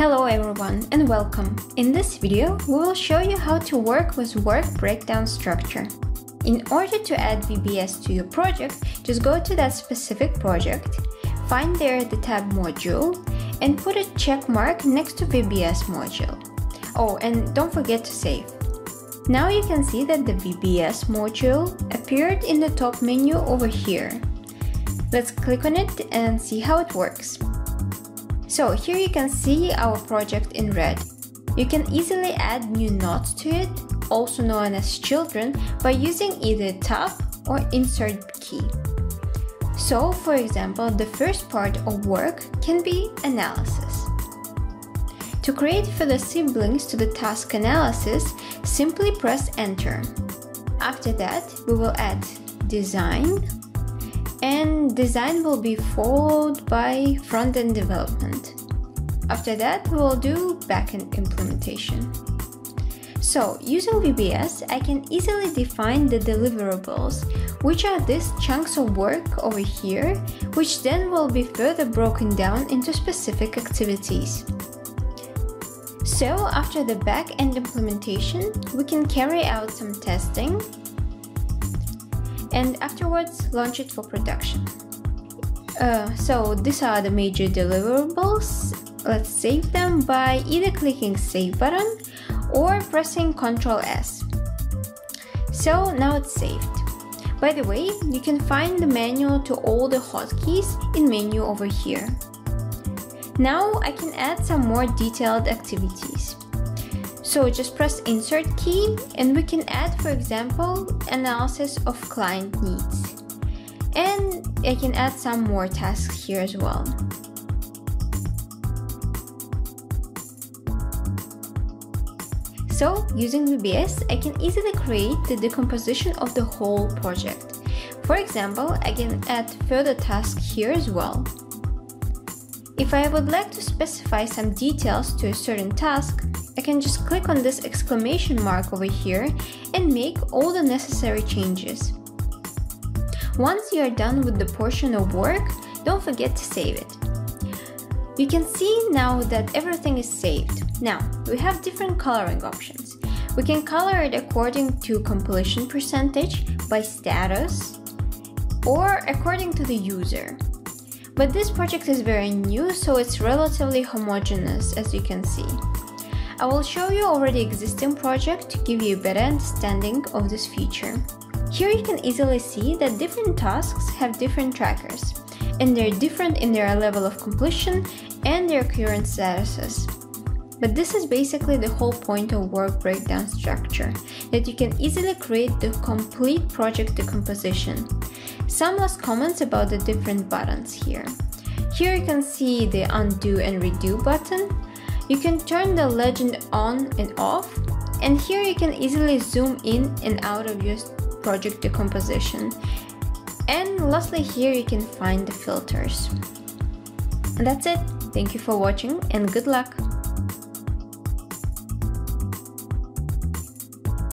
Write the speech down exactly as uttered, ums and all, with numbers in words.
Hello everyone and welcome! In this video, we will show you how to work with work breakdown structure. In order to add W B S to your project, just go to that specific project, find there the tab module, and put a check mark next to W B S module. Oh, and don't forget to save. Now you can see that the W B S module appeared in the top menu over here. Let's click on it and see how it works. So here you can see our project in red. You can easily add new nodes to it, also known as children, by using either tab or insert key. So, for example, the first part of work can be analysis. To create further siblings to the task analysis, simply press enter. After that, we will add design, and design will be followed by front-end development. After that, we will do back-end implementation. So, using W B S, I can easily define the deliverables, which are these chunks of work over here, which then will be further broken down into specific activities. So, after the back-end implementation, we can carry out some testing, and afterwards launch it for production. Uh, so these are the major deliverables. Let's save them by either clicking save button or pressing control S. So now it's saved. By the way, you can find the manual to all the hotkeys in menu over here. Now I can add some more detailed activities. So just press insert key and we can add, for example, analysis of client needs. And I can add some more tasks here as well. So using W B S, I can easily create the decomposition of the whole project. For example, I can add further tasks here as well. If I would like to specify some details to a certain task, I can just click on this exclamation mark over here and make all the necessary changes. Once you are done with the portion of work, don't forget to save it. You can see now that everything is saved. Now, we have different coloring options. We can color it according to completion percentage, by status, or according to the user. But this project is very new, so it's relatively homogeneous, as you can see. I will show you already existing project to give you a better understanding of this feature. Here you can easily see that different tasks have different trackers, and they're different in their level of completion and their current statuses. But this is basically the whole point of work breakdown structure, that you can easily create the complete project decomposition. Some last comments about the different buttons here. Here you can see the undo and redo button. You can turn the legend on and off, and here you can easily zoom in and out of your project decomposition. And lastly, here you can find the filters. And that's it. Thank you for watching and good luck!